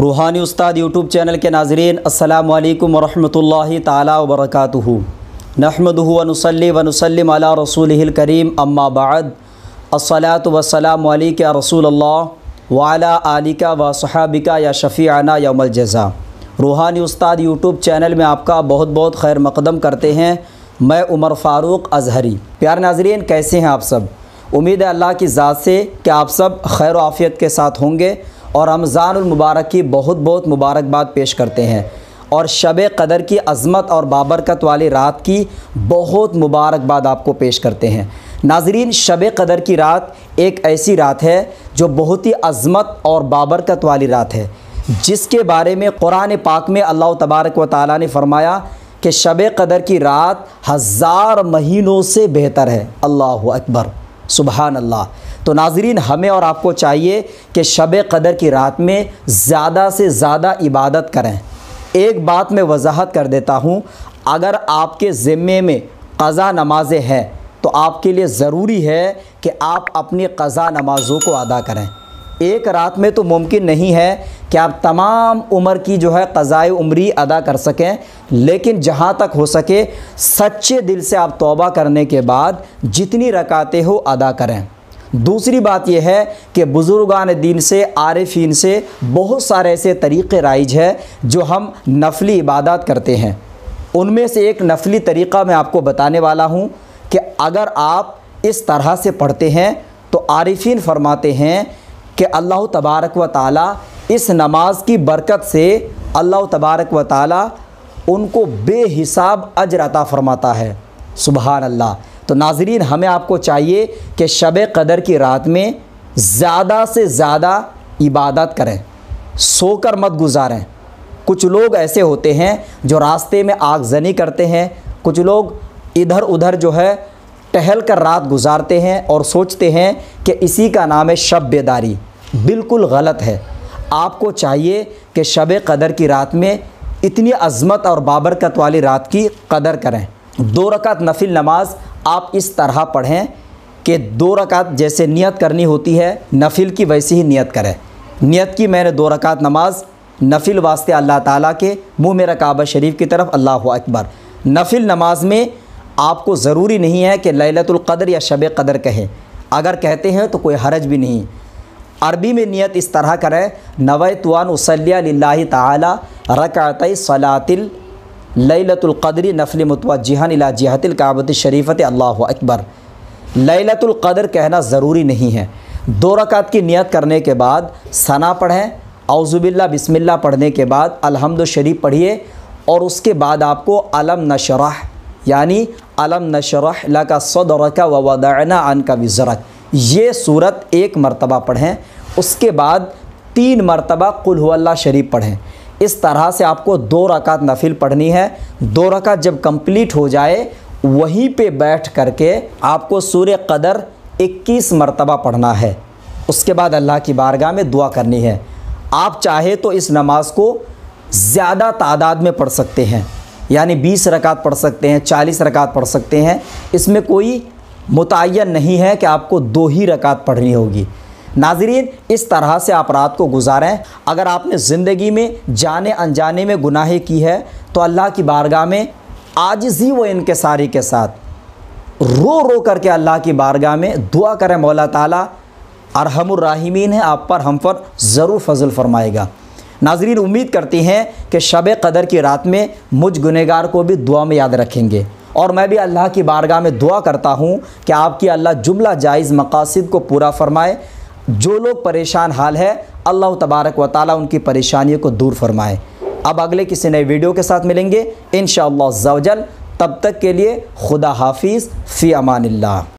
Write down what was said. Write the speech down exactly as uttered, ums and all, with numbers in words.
रूहानी उस्ताद YouTube channel के नाज़रीन, अस्सलामु अलैकुम वरहमतुल्लाहि ताला वबरकातुहू। नहमदुहू व नुसल्ली व नुसल्लिम अला रसूलिहिल करीम, अम्मा बाद। अस्सलातु वस्सलामु अलैका या रसूलल्लाह व अला आलिका व सहाबिका या शफ़ीआना यौमल जज़ा। रूहानी उस्ताद यूट्यूब चैनल में आपका बहुत बहुत खैर मकदम करते हैं। मैं उमर फ़ारूक अजहरी। प्यार नाज़रीन, कैसे हैं आप सब? उम्मीद है अल्लाह की ज़ात से कि आप सब खैर आफ़ियत के साथ होंगे और रमज़ानुल मुबारक की बहुत बहुत मुबारकबाद पेश करते हैं और शब-ए-क़द्र की अज़मत और बाबरकत वाली रात की बहुत मुबारकबाद आपको पेश करते हैं। नाज़रीन, शब-ए-क़द्र की रात एक ऐसी रात है जो बहुत ही अज़मत और बाबरकत वाली रात है, जिसके बारे में कुरान पाक में अल्लाह तबारक व तआला ने फरमाया कि शब-ए-क़द्र की रात हज़ार महीनों से बेहतर है। अल्लाहु अकबर, सुबहान अल्लाह। तो नाज़रीन, हमें और आपको चाहिए कि शब-ए-क़द्र की रात में ज़्यादा से ज़्यादा इबादत करें। एक बात मैं वजाहत कर देता हूँ, अगर आपके ज़िम्मे में क़ज़ा नमाज़ें हैं तो आपके लिए ज़रूरी है कि आप अपनी क़ज़ा नमाज़ों को अदा करें। एक रात में तो मुमकिन नहीं है कि आप तमाम उम्र की जो है क़ज़ाए उम्री अदा कर सकें, लेकिन जहाँ तक हो सके सच्चे दिल से आप तौबा करने के बाद जितनी रकातें हो अदा करें। दूसरी बात यह है कि बुज़ुर्गान दीन से, आरिफीन से बहुत सारे ऐसे तरीक़े राइज है जो हम नफली इबादत करते हैं। उनमें से एक नफली तरीक़ा मैं आपको बताने वाला हूँ कि अगर आप इस तरह से पढ़ते हैं तो आरिफीन फरमाते हैं कि अल्लाह तबारक व ताला इस नमाज की बरकत से अल्लाह तबारक व ताला उनको बेहिसाब अजर अता फ़रमाता है। सुबहान अल्लाह। तो नाज़रीन, हमें आपको चाहिए कि शब-ए-क़द्र की रात में ज़्यादा से ज़्यादा इबादत करें, सोकर मत गुजारें। कुछ लोग ऐसे होते हैं जो रास्ते में आगजनी करते हैं, कुछ लोग इधर उधर जो है टहल कर रात गुजारते हैं और सोचते हैं कि इसी का नाम है शब बेदारी। बिल्कुल गलत है। आपको चाहिए कि शब-ए-क़द्र की रात में इतनी अज़मत और बाबरकत वाली रात की कदर करें। दो रकात नफिल नमाज आप इस तरह पढ़ें कि दो रकात जैसे नियत करनी होती है नफिल की, वैसी ही नियत करें। नियत की मैंने दो रकात नमाज नफिल वास्ते अल्लाह ताला के मुँह मेरा काबा शरीफ की तरफ। अल्लाह अकबर। नफिल नमाज में आपको ज़रूरी नहीं है कि लैलतुल क़द्र या शब-ए-क़द्र कहें, अगर कहते हैं तो कोई हरज भी नहीं। अरबी में नियत इस तरह करें, नवैतु अन उसल्लिया लिल्लाहि ताला रकातै सलातिल लैलतुल क़द्र नफल मुतवज्जिहन इला जिहतिल काबति शरीफत। अल्लाहु अकबर। लैलतुल क़द्र कहना ज़रूरी नहीं है। दो रकात की नियत करने के बाद सना पढ़ें, औज़ुबिल्ला बिस्मिल्ला पढ़ने के बाद अलहमदु शरीफ पढ़िए और उसके बाद आपको अलम नशरह यानी अलम नशरह लका सदरका व वदअना अनका विज़रक, ये सूरत एक मरतबा पढ़ें। उसके बाद तीन मरतबा कुल हुल्ला शरीफ पढ़ें। इस तरह से आपको दो रकात नफिल पढ़नी है। दो रकात जब कंप्लीट हो जाए वहीं पे बैठ करके आपको सूरह क़दर इक्कीस मरतबा पढ़ना है। उसके बाद अल्लाह की बारगाह में दुआ करनी है। आप चाहे तो इस नमाज को ज़्यादा तादाद में पढ़ सकते हैं, यानी बीस रकात पढ़ सकते हैं, चालीस रकात पढ़ सकते हैं। इसमें कोई मुतय्यन नहीं है कि आपको दो ही रकात पढ़नी होगी। नाज़रीन, इस तरह से आप रात को गुजारें। अगर आपने ज़िंदगी में जाने अनजाने में गुनाहें की है तो अल्लाह की बारगाह में आजिज़ी व इनकसारी के साथ रो रो करके अल्लाह की बारगाह में दुआ करें। मौला ताला अरहमुर राहिमीन है, आप पर हम पर ज़रूर फजल फरमाएगा। नाज़रीन, उम्मीद करते हैं कि शब-ए-क़द्र की रात में मुझ गुनहगार को भी दुआ में याद रखेंगे और मैं भी अल्लाह की बारगाह में दुआ करता हूँ कि आपकी अल्लाह जुमला जायज़ मकासिद को पूरा फ़रमाए। जो लोग परेशान हाल है अल्लाह तबारक व ताला उनकी परेशानियों को दूर फरमाए। अब अगले किसी नए वीडियो के साथ मिलेंगे इंशाअल्लाह अज़्ज़ा वजल। तब तक के लिए खुदा हाफिज़, फ़ी अमानिल्लाह।